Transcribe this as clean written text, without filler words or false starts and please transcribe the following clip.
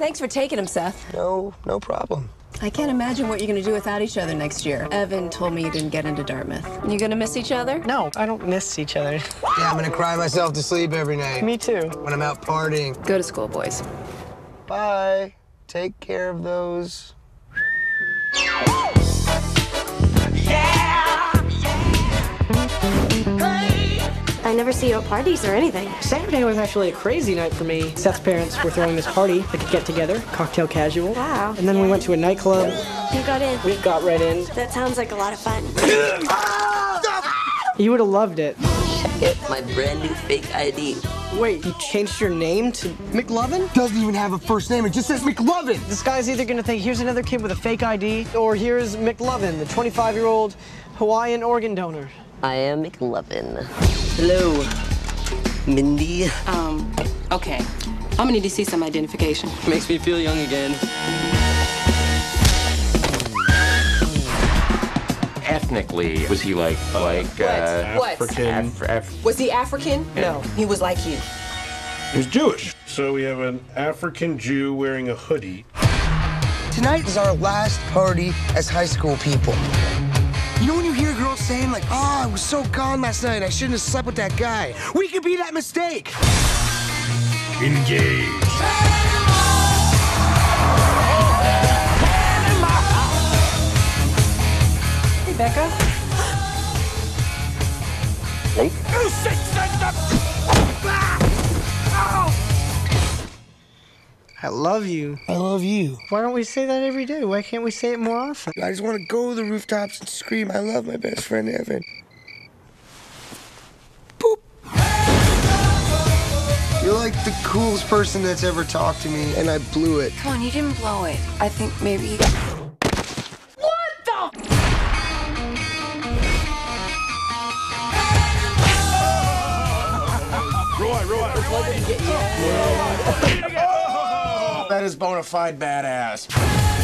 Thanks for taking him, Seth. No problem. I can't imagine what you're going to do without each other next year. Evan told me you didn't get into Dartmouth. You going to miss each other? No, I don't miss each other. Yeah, I'm going to cry myself to sleep every night. Me too. When I'm out partying. Go to school, boys. Bye. Take care of those. I never see you at parties or anything. Saturday was actually a crazy night for me. Seth's parents were throwing this party, like a get-together, cocktail casual. Wow. And then we went to a nightclub. You got in. We got right in. That sounds like a lot of fun. You would have loved it. Check it, my brand new fake ID. Wait, you changed your name to McLovin? Doesn't even have a first name, it just says McLovin! This guy's either gonna think, here's another kid with a fake ID, or here's McLovin, the 25-year-old Hawaiian organ donor. I am McLovin. Hello, Mindy. Okay. I'm gonna need to see some identification. Makes me feel young again. Ethnically, was he African? Was he African? Yeah. No, he was like you. He was Jewish. So we have an African Jew wearing a hoodie. Tonight is our last party as high school people. You know when you hear girls saying, like, oh, I was so gone last night, I shouldn't have slept with that guy. We could be that mistake. Engage. Hey, Becca. Hey. I love you. I love you. Why don't we say that every day? Why can't we say it more often? I just want to go to the rooftops and scream, I love my best friend, Evan. Boop. You're like the coolest person that's ever talked to me, and I blew it. Come on, you didn't blow it. I think maybe you... What the... Roy. That is bona fide badass.